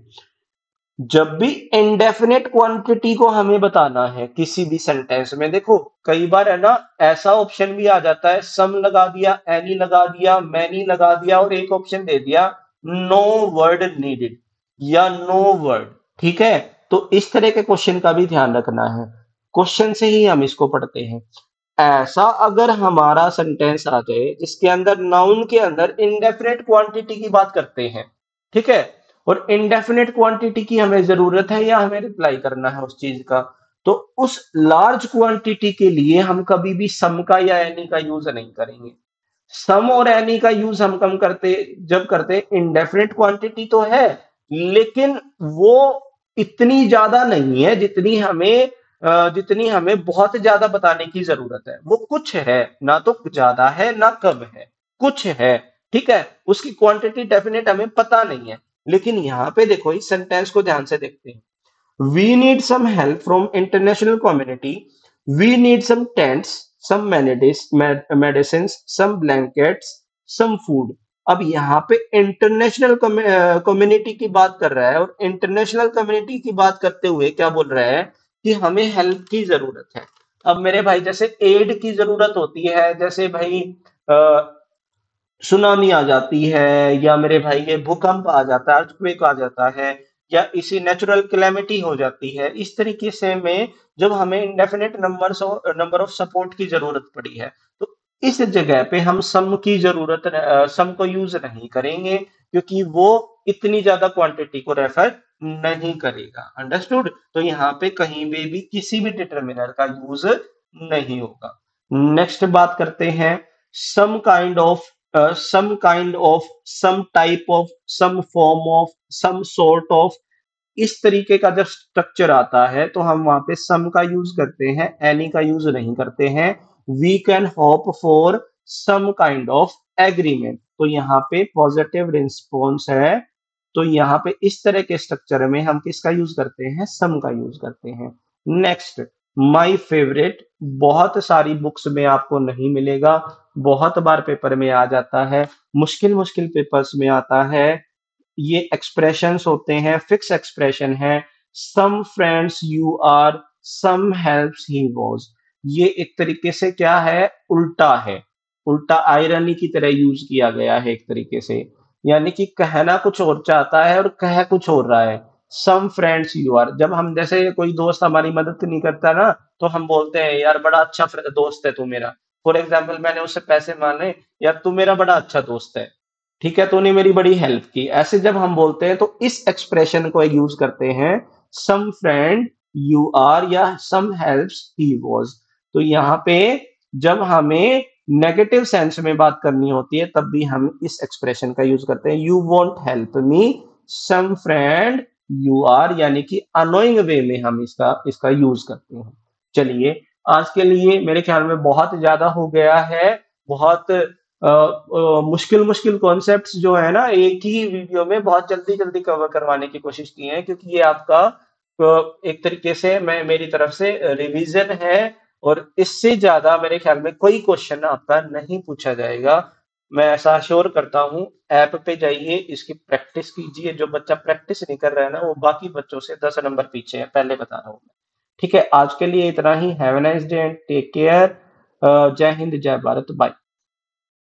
जब भी इंडेफिनेट क्वांटिटी को हमें बताना है किसी भी सेंटेंस में, देखो कई बार है ना ऐसा ऑप्शन भी आ जाता है, सम लगा दिया, एनी लगा दिया, मैनी लगा दिया, और एक ऑप्शन दे दिया नो वर्ड नीडेड या नो वर्ड, ठीक है। तो इस तरह के क्वेश्चन का भी ध्यान रखना है, क्वेश्चन से ही हम इसको पढ़ते हैं। ऐसा अगर हमारा सेंटेंस आ जाए जिसके अंदर नाउन के अंदर इंडेफिनेट क्वांटिटी की बात करते हैं, ठीक है, और इनडेफिनेट क्वांटिटी की हमें जरूरत है या हमें रिप्लाई करना है उस चीज का, तो उस लार्ज क्वांटिटी के लिए हम कभी भी सम का या एनी का यूज नहीं करेंगे। सम और एनी का यूज हम कम करते जब करते इनडेफिनेट क्वांटिटी तो है लेकिन वो इतनी ज्यादा नहीं है जितनी हमें जितनी हमें बहुत ज्यादा बताने की जरूरत है। वो कुछ है, ना तो ज्यादा है ना कम है, कुछ है, ठीक है, उसकी क्वांटिटी डेफिनेट हमें पता नहीं है। लेकिन यहाँ पे देखो इस सेंटेंस को ध्यान से देखते हैं, we need some help from international community, we need some tents, some medicine, some blankets, some food. अब यहाँ पे इंटरनेशनल कम्युनिटी की बात कर रहा है और इंटरनेशनल कम्युनिटी की बात करते हुए क्या बोल रहा है कि हमें हेल्प की जरूरत है। अब मेरे भाई जैसे एड की जरूरत होती है, जैसे भाई आ, सुनामी आ जाती है या मेरे भाई ये भूकंप आ जाता है, अर्थक्वेक आ जाता है या इसी नेचुरल कैलेमिटी हो जाती है, इस तरीके से में जब हमें indefinite number number of support की जरूरत पड़ी है तो इस जगह पे हम सम की जरूरत सम को यूज नहीं करेंगे क्योंकि वो इतनी ज्यादा क्वांटिटी को रेफर नहीं करेगा। अंडरस्टूड? तो यहाँ पे कहीं पे भी किसी भी डिटरमिनर का यूज नहीं होगा। नेक्स्ट बात करते हैं some kind of Uh, some kind of, some type of, some form of, some sort of, इस तरीके का जब स्ट्रक्चर आता है तो हम वहां पे सम का यूज करते हैं, एनी का यूज नहीं करते हैं। We can hope for some kind of agreement, तो यहाँ पे पॉजिटिव रिस्पॉन्स है, तो यहाँ पे इस तरह के स्ट्रक्चर में हम किसका यूज करते हैं, सम का यूज करते हैं। नेक्स्ट, माई फेवरेट, बहुत सारी बुक्स में आपको नहीं मिलेगा, बहुत बार पेपर में आ जाता है, मुश्किल मुश्किल पेपर्स में आता है। ये एक्सप्रेशंस होते हैं, फिक्स एक्सप्रेशन है। Some friends you are, some helps he was, ये एक तरीके से क्या है, उल्टा है, उल्टा आयरनी की तरह यूज किया गया है एक तरीके से, यानी कि कहना कुछ और चाहता है और कह कुछ और रहा है। सम फ्रेंड्स यू आर, जब हम जैसे कोई दोस्त हमारी मदद नहीं करता ना तो हम बोलते हैं यार बड़ा अच्छा दोस्त है तू मेरा। फॉर एग्जाम्पल मैंने उससे पैसे मांगे, यार तू मेरा बड़ा अच्छा दोस्त है, ठीक है, तूने मेरी बड़ी हेल्प की। ऐसे जब हम बोलते हैं तो इस एक्सप्रेशन को यूज करते हैं सम फ्रेंड यू आर या सम हेल्प्स ही वाज। तो यहाँ पे जब हमें नेगेटिव सेंस में बात करनी होती है तब भी हम इस एक्सप्रेशन का यूज करते हैं, you want help me, some friend you are, यानी कि अनोइंग वे में हम इसका इसका यूज करते हैं। चलिए आज के लिए मेरे ख्याल में बहुत ज्यादा हो गया है, बहुत आ, आ, मुश्किल मुश्किल कॉन्सेप्ट्स जो है ना एक ही वीडियो में बहुत जल्दी जल्दी कवर करवाने की कोशिश की है क्योंकि ये आपका एक तरीके से मैं मेरी तरफ से रिवीजन है और इससे ज्यादा मेरे ख्याल में कोई क्वेश्चन आपका नहीं पूछा जाएगा। मैं ऐसा श्योर करता हूँ। ऐप पे जाइए, इसकी प्रैक्टिस कीजिए, जो बच्चा प्रैक्टिस नहीं कर रहा है ना वो बाकी बच्चों से दस नंबर पीछे है, पहले बता रहा हूँ। ठीक है, आज के लिए इतना ही। Have a nice day and take care. जय हिंद, जय भारत, बाय।